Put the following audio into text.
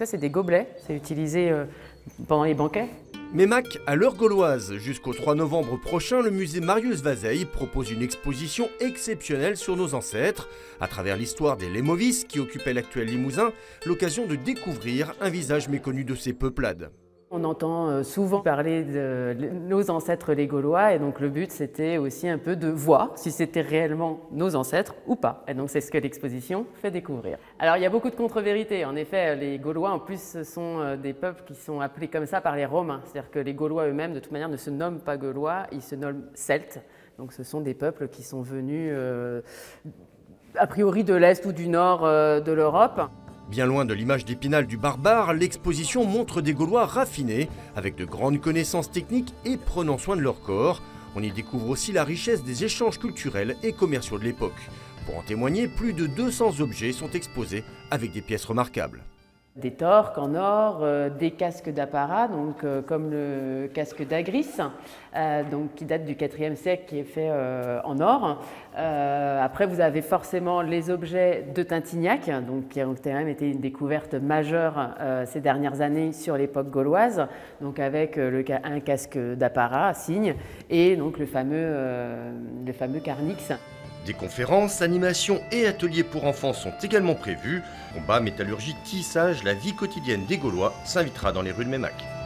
Ça, c'est des gobelets, c'est utilisé pendant les banquets. Meymac à l'heure gauloise. Jusqu'au 3 novembre prochain, le musée Marius Vazeilles propose une exposition exceptionnelle sur nos ancêtres. À travers l'histoire des Lémovices qui occupaient l'actuel Limousin, l'occasion de découvrir un visage méconnu de ces peuplades. On entend souvent parler de nos ancêtres les Gaulois et donc le but c'était aussi un peu de voir si c'était réellement nos ancêtres ou pas. Et donc c'est ce que l'exposition fait découvrir. Alors il y a beaucoup de contre-vérités. En effet, les Gaulois en plus sont des peuples qui sont appelés comme ça par les Romains. C'est-à-dire que les Gaulois eux-mêmes de toute manière ne se nomment pas Gaulois, ils se nomment Celtes. Donc ce sont des peuples qui sont venus a priori de l'Est ou du Nord de l'Europe. Bien loin de l'image d'Épinal du barbare, l'exposition montre des Gaulois raffinés, avec de grandes connaissances techniques et prenant soin de leur corps. On y découvre aussi la richesse des échanges culturels et commerciaux de l'époque. Pour en témoigner, plus de 200 objets sont exposés avec des pièces remarquables. Des torques en or, des casques d'apparat, comme le casque d'Agris, qui date du IVe siècle, qui est fait en or. Après, vous avez forcément les objets de Tintignac, qui ont quand même été une découverte majeure ces dernières années sur l'époque gauloise, avec un casque d'apparat à cygne et donc le fameux Carnix. Des conférences, animations et ateliers pour enfants sont également prévus. Combat, métallurgie, tissage, la vie quotidienne des Gaulois s'invitera dans les rues de Meymac.